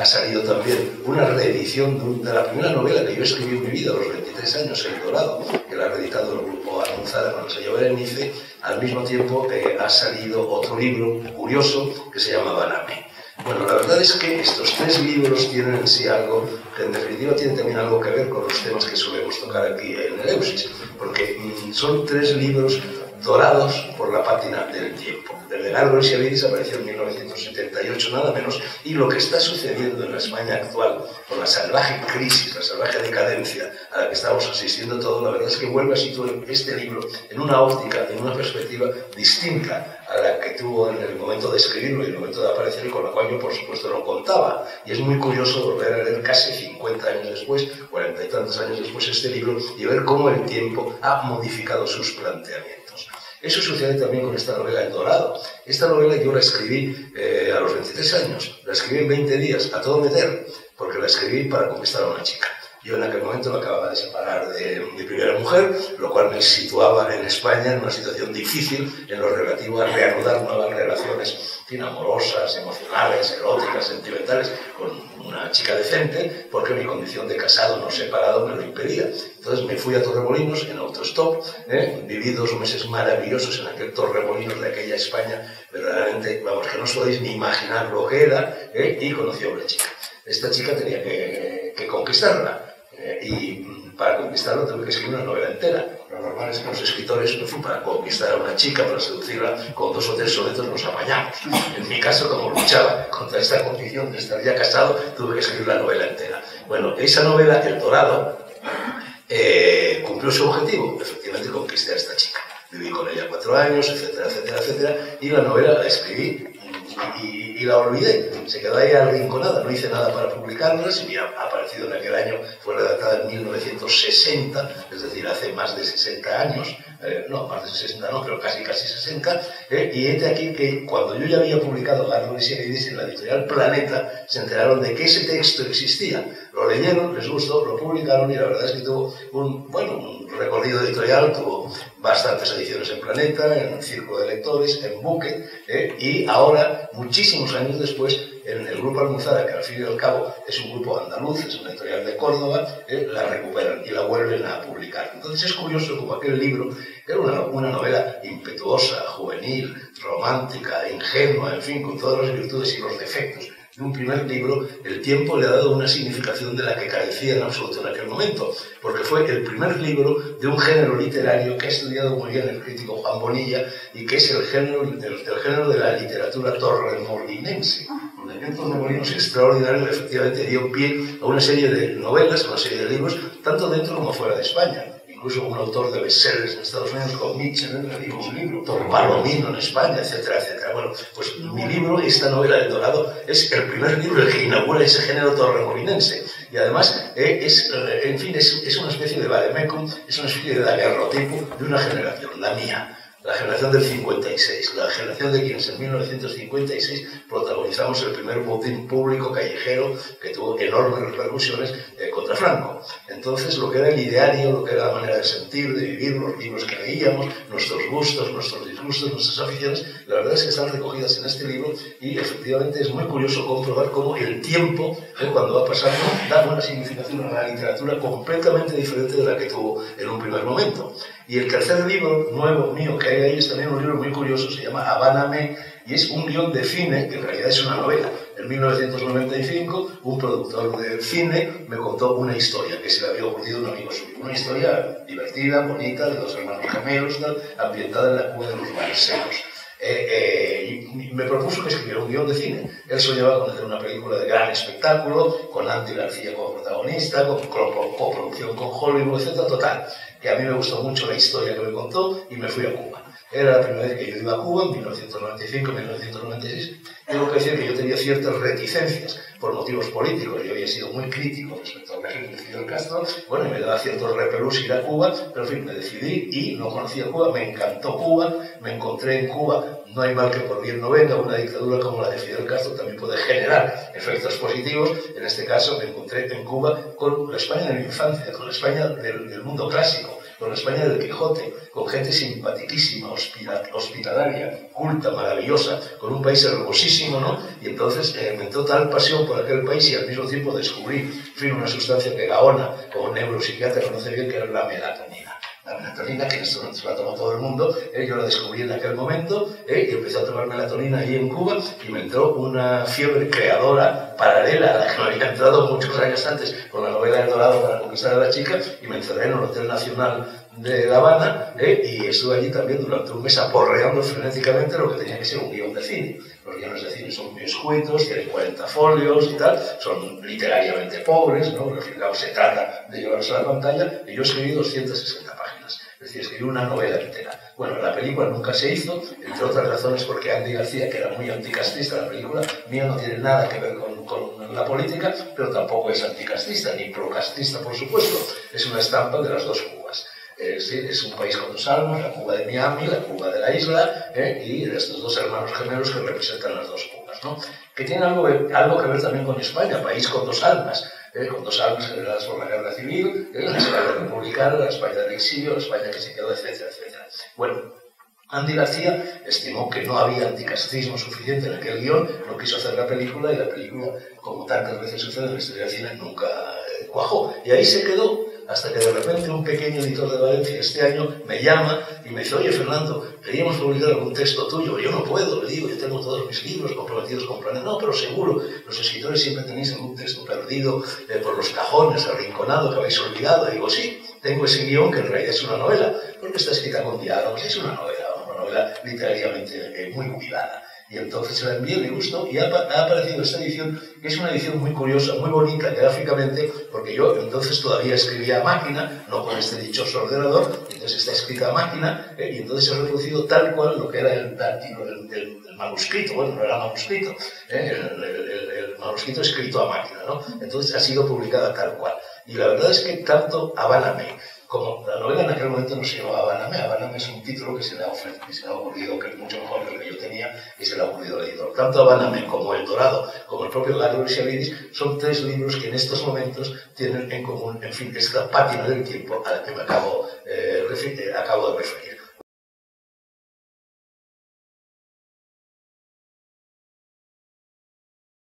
ha salido también una reedición de la primera novela que yo escribí en mi vida a los 23 años, Eldorado, que la ha reeditado el grupo Almuzara con el sello Berenice. Al mismo tiempo ha salido otro libro curioso que se llama Habáname. Bueno, la verdad es que estos tres libros tienen en sí algo, que en definitiva tienen también algo que ver con los temas que solemos tocar aquí en el Eusis, porque son tres libros dorados por la pátina del tiempo. Desde Gárgoris y Habidis apareció en 1978 nada menos, y lo que está sucediendo en la España actual, con la salvaje crisis, la salvaje decadencia a la que estamos asistiendo todos, la verdad es que vuelve a situar este libro en una óptica, en una perspectiva distinta a la que tuvo en el momento de escribirlo y el momento de aparecer, y con la cual yo por supuesto no contaba. Y es muy curioso volver a leer casi 50 años después, 40 y tantos años después, este libro y ver cómo el tiempo ha modificado sus planteamientos. Eso sucede también con esta novela El Dorado. Esta novela yo la escribí a los 23 años, la escribí en 20 días, a todo meter, porque la escribí para conquistar a una chica. Yo en aquel momento me acababa de separar de mi primera mujer, lo cual me situaba en España en una situación difícil en lo relativo a reanudar nuevas relaciones amorosas, emocionales, eróticas, sentimentales, con una chica decente, porque mi condición de casado no separado me lo impedía. Entonces me fui a Torremolinos en autostop, viví 2 meses maravillosos en aquel Torremolinos de aquella España, verdaderamente, vamos, que no os podéis ni imaginar lo que era, y conocí a una chica. Esta chica tenía que conquistarla. Y para conquistarlo tuve que escribir una novela entera. Lo normal es que los escritores, para conquistar a una chica, para seducirla, con 2 o 3 sonetos nos apañamos. En mi caso, como luchaba contra esta condición de estar ya casado, tuve que escribir la novela entera. Bueno, esa novela, El Dorado, cumplió su objetivo. Efectivamente, conquisté a esta chica. Viví con ella 4 años, etcétera, etcétera, etcétera. Y la novela la escribí y la olvidé, se quedó ahí arrinconada, no hice nada para publicarla. Si bien ha aparecido en aquel año, fue redactada en 1960, es decir, hace más de 60 años, no, más de 60 no, pero casi 60, y es de aquí que cuando yo ya había publicado Gárgoris y Habidis en la editorial Planeta, se enteraron de que ese texto existía, lo leyeron, les gustó, lo publicaron, y la verdad es que tuvo un recorrido editorial, tuvo bastantes ediciones en Planeta, en Círculo de Lectores, en Buque, y ahora, muchísimos años después, en el grupo Almuzara, que al fin y al cabo es un grupo andaluz, es una editorial de Córdoba, la recuperan y la vuelven a publicar. Entonces es curioso como aquel libro, que era una novela impetuosa, juvenil, romántica, ingenua, en fin, con todas las virtudes y los defectos de un primer libro, el tiempo le ha dado una significación de la que carecía en absoluto en aquel momento, porque fue el primer libro de un género literario que ha estudiado muy bien el crítico Juan Bonilla y que es el género de la literatura torremolinense. El Torremolinos extraordinario que efectivamente dio pie a una serie de novelas, a una serie de libros, tanto dentro como fuera de España. Incluso un autor de bestsellers en Estados Unidos, con Mitchell, le un libro, Tor Palomino en España, etcétera, etcétera. Bueno, pues mi libro, esta novela de Dorado, es el primer libro que inaugura ese género torremolinense. Y además, es una especie de vademecum, es una especie de daguerrotipo de una generación, la mía. La generación del 56, la generación de quienes en 1956 protagonizamos el primer motín público callejero que tuvo enormes repercusiones contra Franco. Entonces, lo que era el ideario, lo que era la manera de sentir, de vivir, los libros que leíamos, nuestros gustos, nuestros disgustos, nuestras aficiones, la verdad es que están recogidas en este libro, y efectivamente es muy curioso comprobar cómo el tiempo, cuando va pasando, da una significación a la literatura completamente diferente de la que tuvo en un primer momento. Y el tercer libro nuevo mío que hay ahí es también un libro muy curioso, se llama Habáname, y es un guión de cine, que en realidad es una novela. En 1995, un productor de cine me contó una historia que se le había ocurrido a un amigo suyo. Una historia divertida, bonita, de 2 hermanos gemelos, ¿no?, ambientada en la Cuba de los Balseros. Y me propuso que escribiera un guión de cine. Él soñaba con hacer una película de gran espectáculo, con Andy García como protagonista, con coproducción con Hollywood, etc. Total, que a mí me gustó mucho la historia que me contó y me fui a Cuba. Era la primera vez que yo iba a Cuba, en 1995-1996. Tengo que decir que yo tenía ciertas reticencias por motivos políticos. Yo había sido muy crítico respecto al régimen de Fidel Castro. Bueno, y me daba cierto repelús ir a Cuba, pero en fin, me decidí y no conocía Cuba. Me encantó Cuba, me encontré en Cuba. No hay mal que por bien no venga. Una dictadura como la de Fidel Castro también puede generar efectos positivos. En este caso me encontré en Cuba con la España de mi infancia, con la España del mundo clásico, con la España del Quijote, con gente simpaticísima, hospitalaria, culta, maravillosa, con un país hermosísimo, ¿no? Y entonces me entró tal pasión por aquel país y al mismo tiempo descubrí, en fin, una sustancia que Gaona, como neuropsiquiatra, conoce bien, que era la melatonina. La melatonina, que en este momento la toma todo el mundo, yo la descubrí en aquel momento, y empecé a tomar melatonina allí en Cuba, y me entró una fiebre creadora paralela a la que me había entrado muchos años antes con la novela Eldorado para conquistar a la chica, y me encerré en el Hotel Nacional de La Habana, y estuve allí también durante un mes aporreando frenéticamente lo que tenía que ser un guión de cine. Los guiones de cine son muy escuetos, tienen 40 folios y tal, son literariamente pobres, ¿no? Porque, claro, se trata de llevarlos a la pantalla, y yo escribí 260 páginas. Es decir, escribí una novela entera. Bueno, la película nunca se hizo, entre otras razones porque Andy García, que era muy anticastrista, la película mía no tiene nada que ver con la política, pero tampoco es anticastrista, ni procastrista, por supuesto. Es una estampa de las dos Cubas. Es un país con dos almas, la Cuba de Miami, la Cuba de la isla, y de estos dos hermanos gemelos que representan las dos Cubas, ¿no? Que tiene algo que ver también con España, país con dos almas generadas por la guerra civil, la España republicana, la España del exilio, la España que se quedó, etcétera, etcétera. Bueno, Andy García estimó que no había anticastrismo suficiente en aquel guión, no quiso hacer la película, y la película, como tantas veces sucede en la historia del cine, nunca cuajó. Y ahí se quedó, hasta que de repente un pequeño editor de Valencia este año me llama y me dice: oye, Fernando, queríamos publicar algún texto tuyo. Yo no puedo, le digo, yo tengo todos mis libros comprometidos con Planeta. No, pero seguro, los escritores siempre tenéis algún texto perdido por los cajones, arrinconado, que habéis olvidado. Le digo, sí, tengo ese guión que en realidad es una novela, porque está escrita con diálogos, es una novela literariamente muy cuidada. Y entonces se la envié, le gustó, y ha aparecido esta edición, que es una edición muy curiosa, muy bonita gráficamente, porque yo entonces todavía escribía a máquina, no con este dichoso ordenador, entonces está escrita a máquina, y entonces he reproducido tal cual lo que era el manuscrito, bueno, no era manuscrito, el manuscrito escrito a máquina, ¿no? Entonces ha sido publicada tal cual. Y la verdad es que tanto Habáname, como la novela en aquel momento no se llamaba Habáname, Habáname es un título que se le ha ofrecido, que se le ha ocurrido, que es mucho mejor que el que yo tenía, y se le ha ocurrido al editor. Tanto Habáname como Eldorado, como el propio Gárgoris y Habidis, son tres libros que en estos momentos tienen en común, en fin, esta pátina del tiempo a la que me acabo de referir.